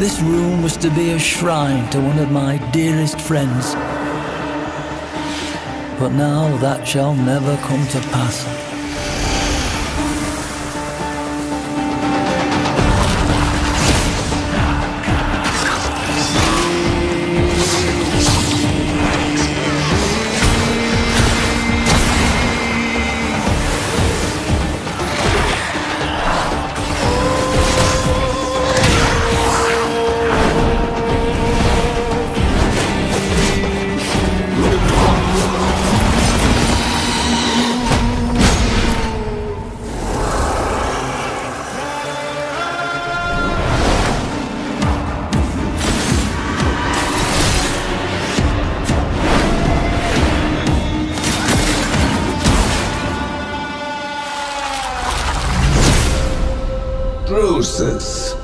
This room was to be a shrine to one of my dearest friends. But now that shall never come to pass. Drusus,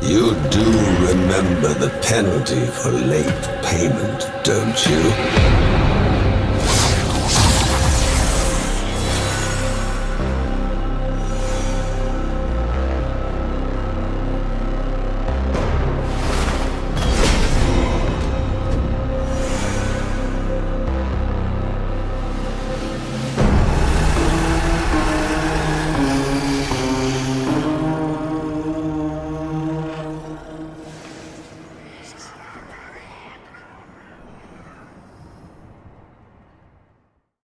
you do remember the penalty for late payment, don't you?